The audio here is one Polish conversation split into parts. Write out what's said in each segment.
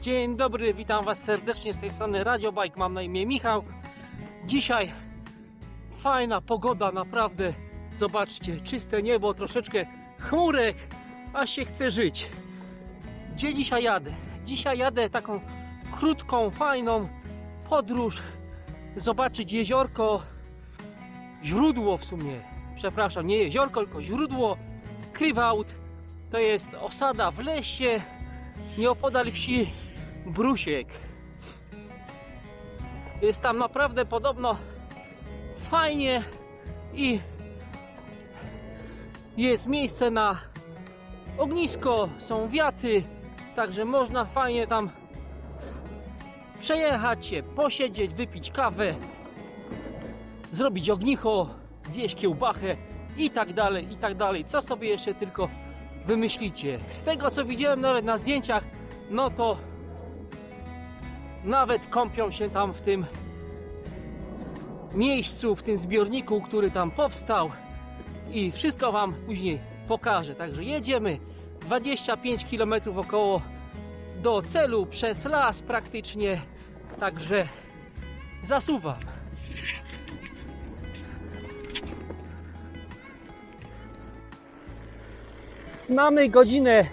Dzień dobry, witam Was serdecznie z tej strony RadzioBajk, mam na imię Michał. Dzisiaj fajna pogoda, naprawdę, zobaczcie, czyste niebo, troszeczkę chmurek, a się chce żyć. Gdzie dzisiaj jadę? Dzisiaj jadę taką krótką, fajną podróż, zobaczyć jeziorko, źródło w sumie, przepraszam, nie jeziorko, tylko źródło, Krywałd. To jest osada w lesie, nieopodal wsi Brusiek. Jest tam naprawdę podobno fajnie i jest miejsce na ognisko, są wiaty, także można fajnie tam przejechać się, posiedzieć, wypić kawę, zrobić ognicho, zjeść kiełbachę i tak dalej, co sobie jeszcze tylko wymyślicie. Z tego co widziałem nawet na zdjęciach, no to nawet kąpią się tam w tym miejscu, w tym zbiorniku, który tam powstał, i wszystko Wam później pokażę. Także jedziemy 25 km około do celu, przez las praktycznie, także zasuwam. Mamy godzinę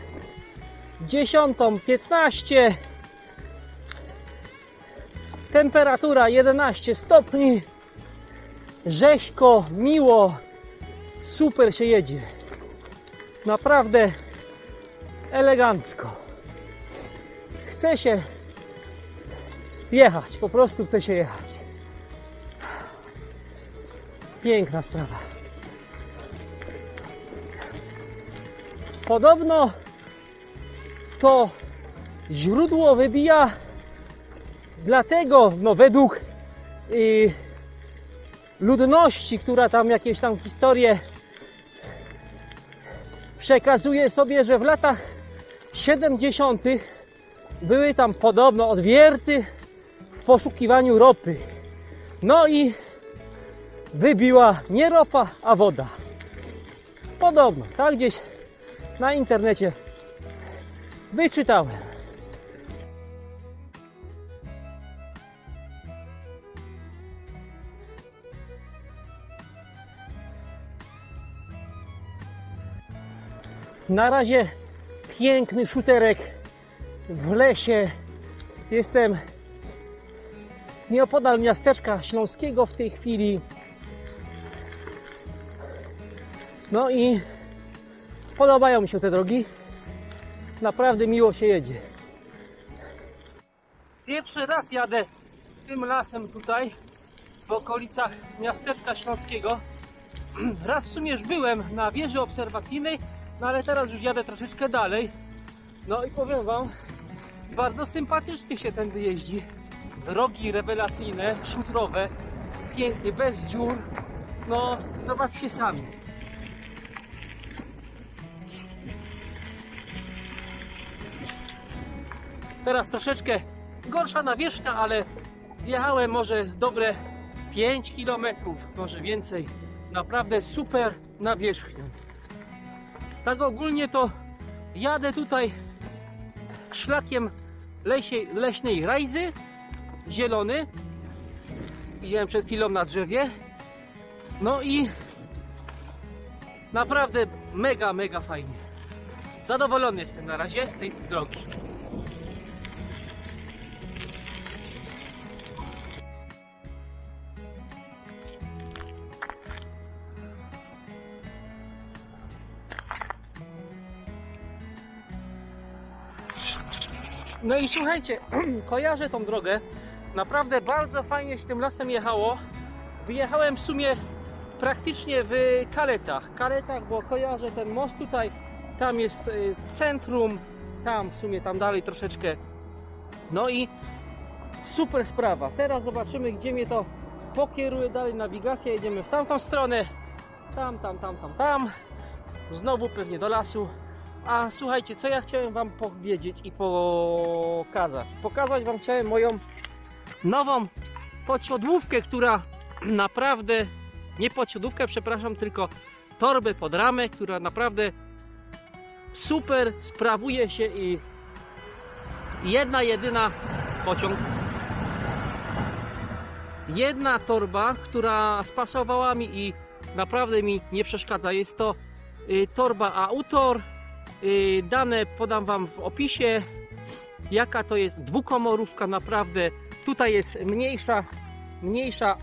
10:15, temperatura 11 stopni, rzeźko, miło, super się jedzie, naprawdę elegancko. Chce się jechać, po prostu chce się jechać. Piękna sprawa. Podobno to źródło wybija, dlatego, no według ludności, która tam jakieś tam historie przekazuje sobie, że w latach 70. były tam podobno odwierty w poszukiwaniu ropy. No i wybiła nie ropa, a woda. Podobno, tak gdzieś na internecie wyczytałem. Na razie piękny szuterek w lesie. Jestem nieopodal Miasteczka Śląskiego w tej chwili. No i podobają mi się te drogi. Naprawdę miło się jedzie. Pierwszy raz jadę tym lasem tutaj, w okolicach Miasteczka Śląskiego. Raz w sumie już byłem na wieży obserwacyjnej, no ale teraz już jadę troszeczkę dalej. No i powiem Wam, bardzo sympatycznie się tędy jeździ. Drogi rewelacyjne, szutrowe, pięknie, bez dziur. No, zobaczcie sami. Teraz troszeczkę gorsza nawierzchnia, ale jechałem może dobre 5 km, może więcej. Naprawdę super nawierzchnią. Tak ogólnie to jadę tutaj szlakiem leśnej rajzy, zielony. Widziałem przed chwilą na drzewie. No i naprawdę mega, mega fajnie. Zadowolony jestem na razie z tej drogi. No i słuchajcie, kojarzę tą drogę, naprawdę bardzo fajnie się tym lasem jechało. Wyjechałem w sumie praktycznie w Kaletach, bo kojarzę ten most tutaj, tam jest centrum, tam w sumie, tam dalej troszeczkę. No i super sprawa. Teraz zobaczymy, gdzie mnie to pokieruje dalej nawigacja, jedziemy w tamtą stronę, tam. Znowu pewnie do lasu. A słuchajcie, co ja chciałem Wam powiedzieć i pokazać. Pokazać Wam chciałem moją nową podsiodłówkę, która naprawdę, nie podsiodłówkę, przepraszam, tylko torbę pod ramę, która naprawdę super sprawuje się i jedna jedyna pociąg, jedna torba, która spasowała mi i naprawdę mi nie przeszkadza. Jest to torba AUTOR. Dane podam wam w opisie, jaka to jest dwukomorówka. Naprawdę tutaj jest mniejsza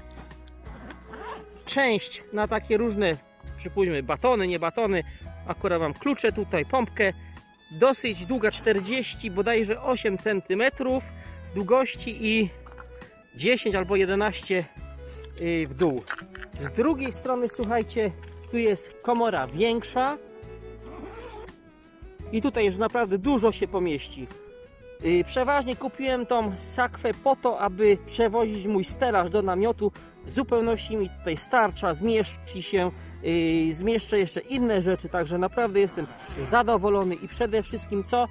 część na takie różne, przypuśćmy, batony, nie batony. Akurat mam klucze tutaj, pompkę. Dosyć długa, 40, bodajże 8 cm długości i 10 albo 11 w dół. Z drugiej strony, słuchajcie, tu jest komora większa i tutaj już naprawdę dużo się pomieści. Przeważnie kupiłem tą sakwę po to, aby przewozić mój stelaż do namiotu. W zupełności mi tutaj starcza, zmieści się, zmieszczę jeszcze inne rzeczy, także naprawdę jestem zadowolony i przede wszystkim co?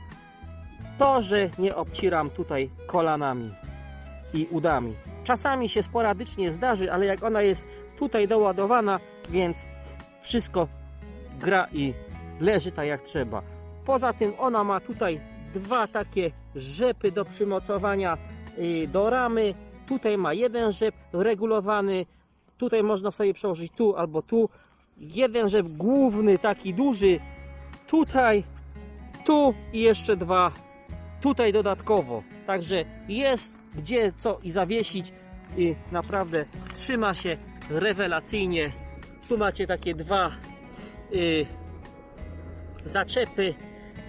To, że nie obciram tutaj kolanami i udami. Czasami się sporadycznie zdarzy, ale jak ona jest tutaj doładowana, więc wszystko gra i leży tak jak trzeba. Poza tym ona ma tutaj dwa takie rzepy do przymocowania do ramy. Tutaj ma jeden rzep regulowany, tutaj można sobie przełożyć tu albo tu. Jeden rzep główny, taki duży, tutaj, tu i jeszcze dwa tutaj dodatkowo. Także jest gdzie co i zawiesić i naprawdę trzyma się rewelacyjnie. Tu macie takie dwa zaczepy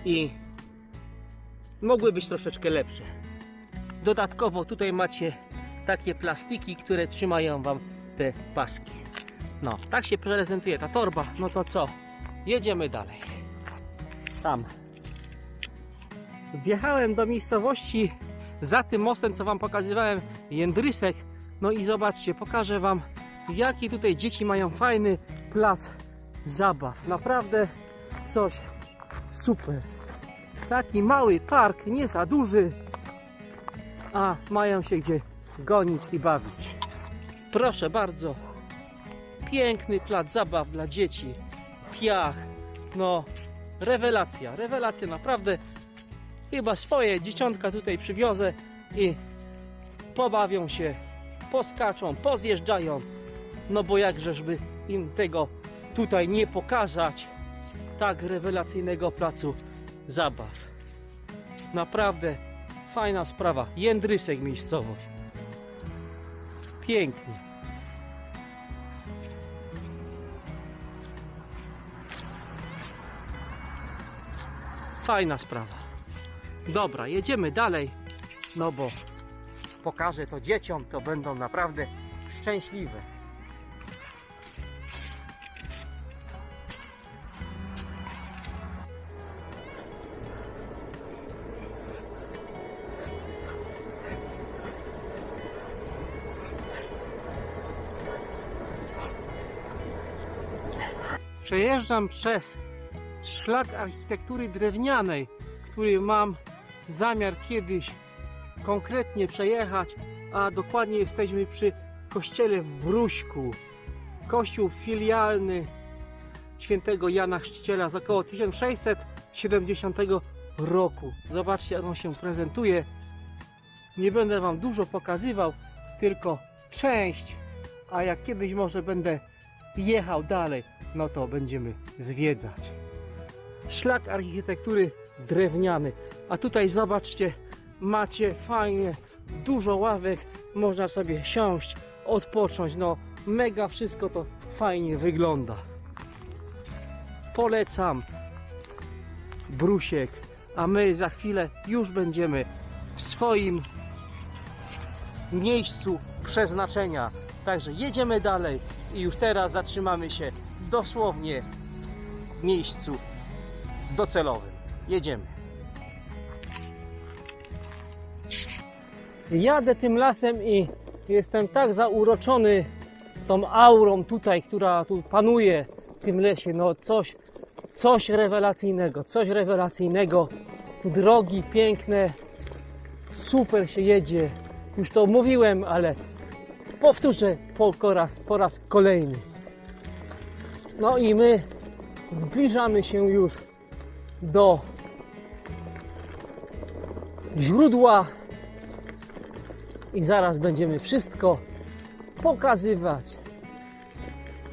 i mogły być troszeczkę lepsze. Dodatkowo tutaj macie takie plastiki, które trzymają wam te paski. No, tak się prezentuje ta torba. No to co? Jedziemy dalej. Tam. Wjechałem do miejscowości za tym mostem, co wam pokazywałem, Jędrysek. No i zobaczcie, pokażę wam, jaki tutaj dzieci mają fajny plac zabaw. Naprawdę coś super. Taki mały park, nie za duży, a mają się gdzie gonić i bawić. Proszę bardzo. Piękny plac zabaw dla dzieci. Piach. No, rewelacja. Rewelacja naprawdę. Chyba swoje dzieciątka tutaj przywiozę i pobawią się, poskaczą, pozjeżdżają. No bo jakżeżby im tego tutaj nie pokazać. Tak rewelacyjnego placu zabaw. Naprawdę fajna sprawa. Jędrysek miejscowość. Pięknie. Fajna sprawa. Dobra, jedziemy dalej, no bo pokażę to dzieciom, to będą naprawdę szczęśliwe. Przejeżdżam przez szlak architektury drewnianej, który mam zamiar kiedyś konkretnie przejechać, a dokładnie jesteśmy przy kościele w Bruśku. Kościół filialny świętego Jana Chrzciciela z około 1670 roku. Zobaczcie, jak on się prezentuje. Nie będę wam dużo pokazywał, tylko część, a jak kiedyś może będę jechał dalej, no to będziemy zwiedzać. Szlak architektury drewniany. A tutaj zobaczcie, macie fajnie, dużo ławek, można sobie siąść, odpocząć. No mega, wszystko to fajnie wygląda. Polecam Brusiek, a my za chwilę już będziemy w swoim miejscu przeznaczenia. Także jedziemy dalej i już teraz zatrzymamy się dosłownie w miejscu docelowym. Jedziemy. Jadę tym lasem i jestem tak zauroczony tą aurą tutaj, która tu panuje w tym lesie. No coś rewelacyjnego, coś rewelacyjnego. Drogi piękne, super się jedzie. Już to mówiłem, ale powtórzę po raz kolejny. No i my zbliżamy się już do źródła i zaraz będziemy wszystko pokazywać.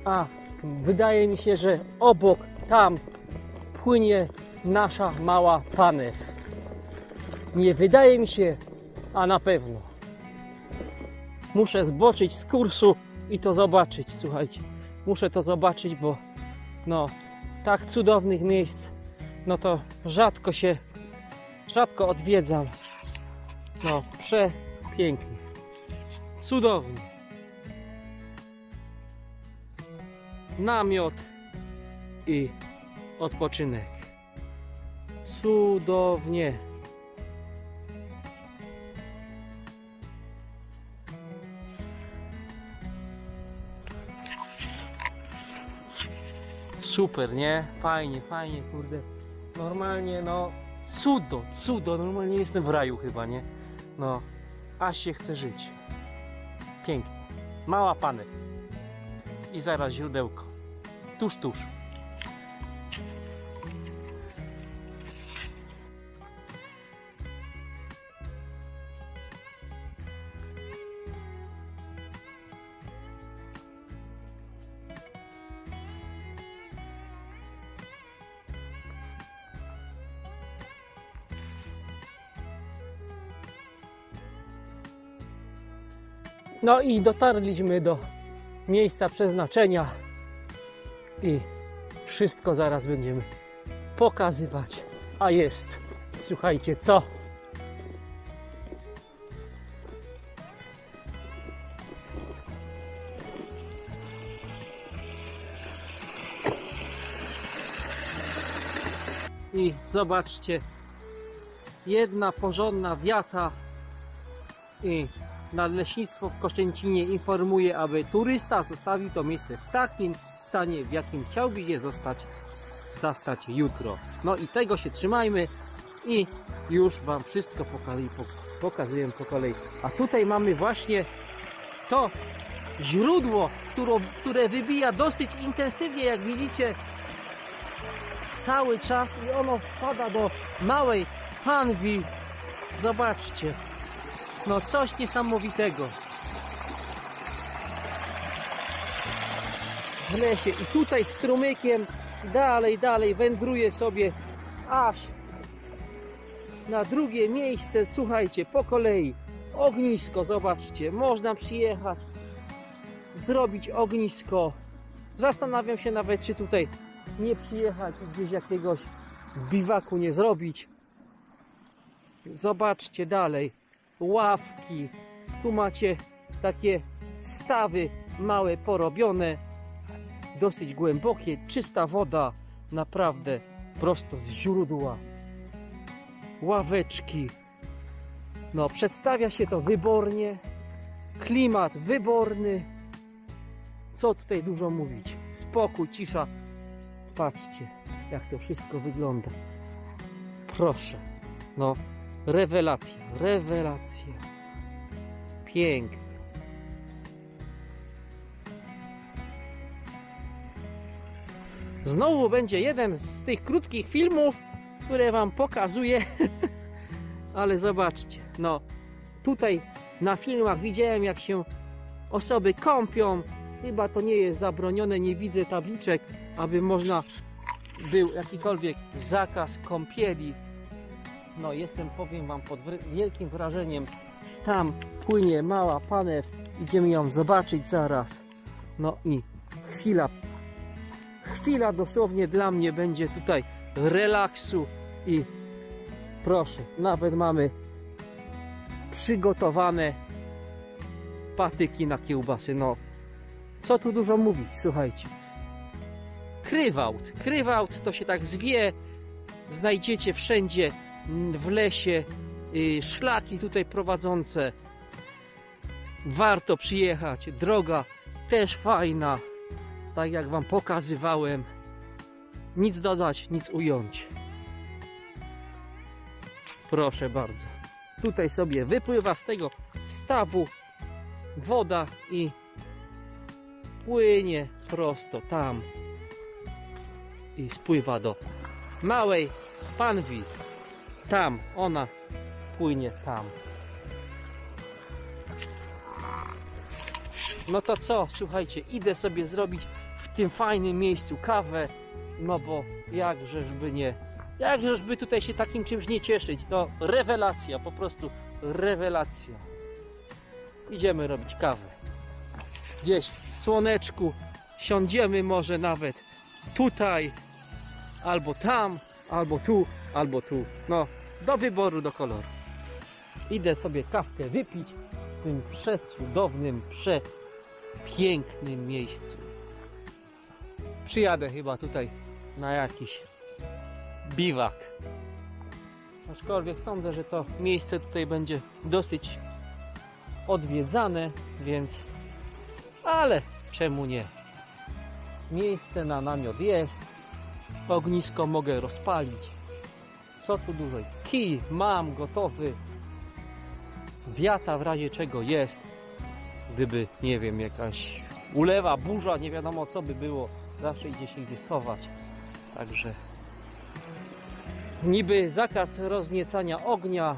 A wydaje mi się, że obok tam płynie nasza Mała Panew. Nie wydaje mi się, a na pewno. Muszę zboczyć z kursu i to zobaczyć, słuchajcie. Muszę to zobaczyć, bo no tak cudownych miejsc no to rzadko odwiedzam. No przepięknie, cudownie. Namiot i odpoczynek. Cudownie. Super, nie? Fajnie, fajnie, kurde. Normalnie, no, cudo. Normalnie jestem w raju chyba, nie? No, aż się chce żyć. Pięknie. Mała Panew. I zaraz źródełko. Tuż. No i dotarliśmy do miejsca przeznaczenia i wszystko zaraz będziemy pokazywać. A jest, słuchajcie, co? I zobaczcie, jedna porządna wiata i Nadleśnictwo w Koszęcinie informuje, aby turysta zostawił to miejsce w takim stanie, w jakim chciałby je zastać jutro. No i tego się trzymajmy i już Wam wszystko pokazuję po kolei. A tutaj mamy właśnie to źródło, które wybija dosyć intensywnie, jak widzicie, cały czas i ono wpada do Małej Panwi. Zobaczcie. No coś niesamowitego w lesie i tutaj strumykiem dalej wędruje sobie aż na drugie miejsce. Słuchajcie, po kolei ognisko, zobaczcie, można przyjechać, zrobić ognisko. Zastanawiam się nawet, czy tutaj nie przyjechać i gdzieś jakiegoś biwaku nie zrobić. Zobaczcie dalej. Ławki, tu macie takie stawy małe porobione, dosyć głębokie, czysta woda, naprawdę prosto z źródła. Ławeczki, no przedstawia się to wybornie, klimat wyborny, co tutaj dużo mówić, spokój, cisza, patrzcie jak to wszystko wygląda, proszę, no. Rewelacja. Piękne. Znowu będzie jeden z tych krótkich filmów, które Wam pokazuję. Ale zobaczcie, no tutaj na filmach widziałem, jak się osoby kąpią. Chyba to nie jest zabronione, nie widzę tabliczek, aby można był jakikolwiek zakaz kąpieli. No jestem, powiem Wam, pod wielkim wrażeniem. Tam płynie Mała Panew, idziemy ją zobaczyć zaraz. No i chwila dosłownie dla mnie będzie tutaj relaksu i proszę, nawet mamy przygotowane patyki na kiełbasy. No co tu dużo mówić, słuchajcie. Krywałd to się tak zwie, znajdziecie wszędzie w lesie, szlaki tutaj prowadzące, warto przyjechać, droga też fajna, tak jak Wam pokazywałem, nic dodać, nic ująć, proszę bardzo. Tutaj sobie wypływa z tego stawu woda i płynie prosto tam i spływa do Małej Panwi. Tam ona płynie tam. No to co, słuchajcie, idę sobie zrobić w tym fajnym miejscu kawę, no bo jakżeżby nie, jakżeżby tutaj się takim czymś nie cieszyć, to rewelacja, po prostu rewelacja. Idziemy robić kawę. Gdzieś w słoneczku, siądziemy może nawet tutaj, albo tam, albo tu, no do wyboru, do koloru. Idę sobie kawkę wypić w tym przecudownym, przepięknym miejscu. Przyjadę chyba tutaj na jakiś biwak. Aczkolwiek sądzę, że to miejsce tutaj będzie dosyć odwiedzane, więc... Ale czemu nie? Miejsce na namiot jest. Ognisko mogę rozpalić. Co tu dużo? Kij mam gotowy. Wiata w razie czego jest. Gdyby, nie wiem, jakaś ulewa, burza, nie wiadomo co by było. Zawsze idzie się gdzie schować. Także niby zakaz rozniecania ognia.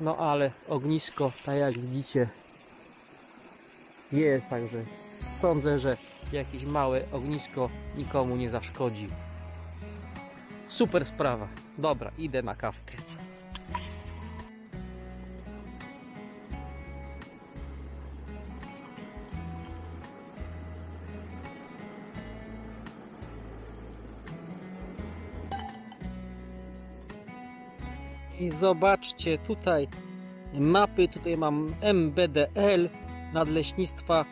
No ale ognisko, tak jak widzicie, jest, także sądzę, że jakieś małe ognisko nikomu nie zaszkodzi. Super sprawa. Dobra, idę na kawkę. I zobaczcie tutaj mapy, tutaj mam MBDL Nadleśnictwa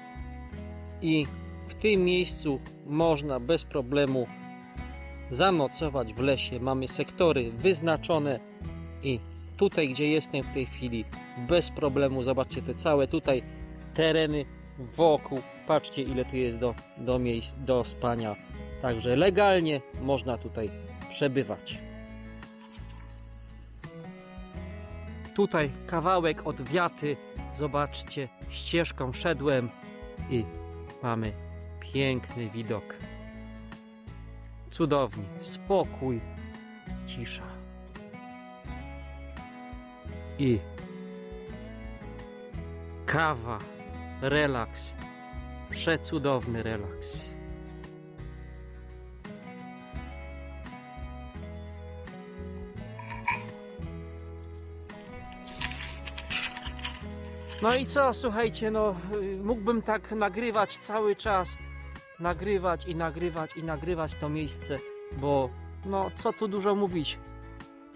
i w tym miejscu można bez problemu zanocować w lesie. Mamy sektory wyznaczone i tutaj, gdzie jestem w tej chwili, bez problemu, zobaczcie te całe tutaj tereny wokół, patrzcie ile tu jest do miejsc do spania, także legalnie można tutaj przebywać. Tutaj kawałek od wiaty, zobaczcie, ścieżką szedłem i mamy piękny widok. Cudownie, spokój, cisza. I kawa, relaks, przecudowny relaks. No i co, słuchajcie, no mógłbym tak nagrywać cały czas, nagrywać to miejsce, bo no co tu dużo mówić,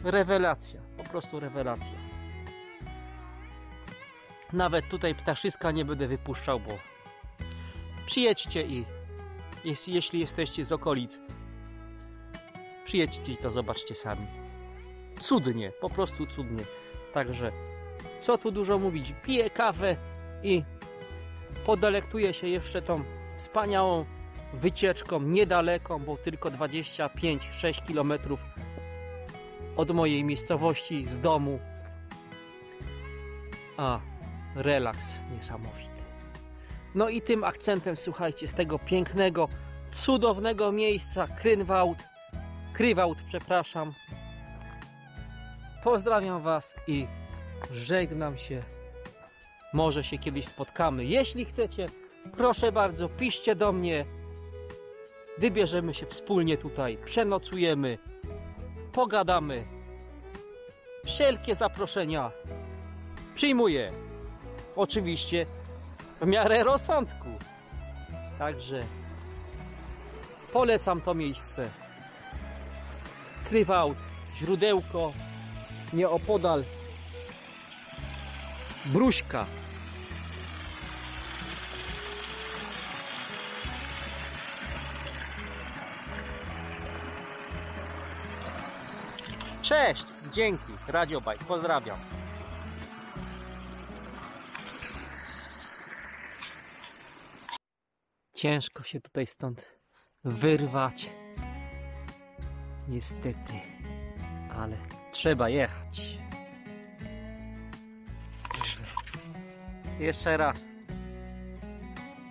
rewelacja, po prostu rewelacja. Nawet tutaj ptaszyska nie będę wypuszczał, bo przyjedźcie i jeśli jesteście z okolic, przyjedźcie i to zobaczcie sami. Cudnie, po prostu cudnie, także... Co tu dużo mówić, piję kawę i podelektuję się jeszcze tą wspaniałą wycieczką niedaleką, bo tylko 25-6 km od mojej miejscowości, z domu. A relaks niesamowity. No i tym akcentem, słuchajcie, z tego pięknego, cudownego miejsca Krywałd, przepraszam. Pozdrawiam Was i żegnam się. Może się kiedyś spotkamy. Jeśli chcecie, proszę bardzo, piszcie do mnie. Wybierzemy się wspólnie tutaj, przenocujemy, pogadamy. Wszelkie zaproszenia przyjmuję. Oczywiście w miarę rozsądku. Także polecam to miejsce. Krywałd, Źródełko, nieopodal Bruśka. Cześć, dzięki, RadzioBajk, pozdrawiam. Ciężko się tutaj stąd wyrwać. Niestety, ale trzeba jechać. Jeszcze raz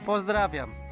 pozdrawiam.